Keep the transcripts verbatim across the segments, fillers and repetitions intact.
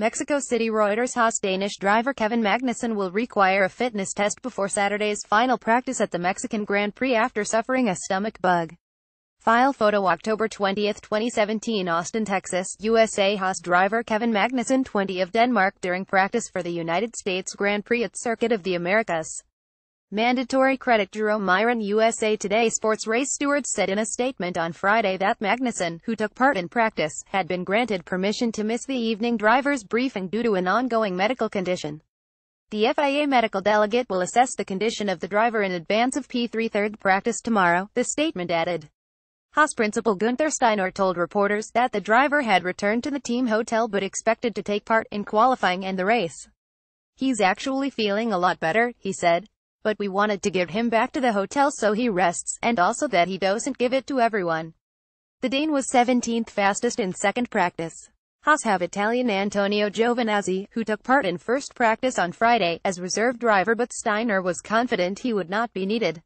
Mexico City Reuters Haas Danish driver Kevin Magnussen will require a fitness test before Saturday's final practice at the Mexican Grand Prix after suffering a stomach bug. File photo October twentieth twenty seventeen Austin, Texas, U S A Haas driver Kevin Magnussen twenty of Denmark during practice for the United States Grand Prix at Circuit of the Americas. Mandatory credit Jerome Myron U S A Today Sports race steward said in a statement on Friday that Magnussen, who took part in practice, had been granted permission to miss the evening driver's briefing due to an ongoing medical condition. The F I A medical delegate will assess the condition of the driver in advance of P three third practice tomorrow, the statement added. Haas principal Gunther Steiner told reporters that the driver had returned to the team hotel but expected to take part in qualifying and the race. "He's actually feeling a lot better," he said. "But we wanted to give him back to the hotel so he rests, and also that he doesn't give it to everyone." The Dane was seventeenth fastest in second practice. Haas have Italian Antonio Giovinazzi, who took part in first practice on Friday, as reserve driver, but Steiner was confident he would not be needed.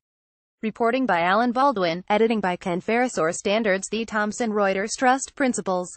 Reporting by Alan Baldwin, editing by Ken Ferris or Standards, the Thomson Reuters Trust Principles.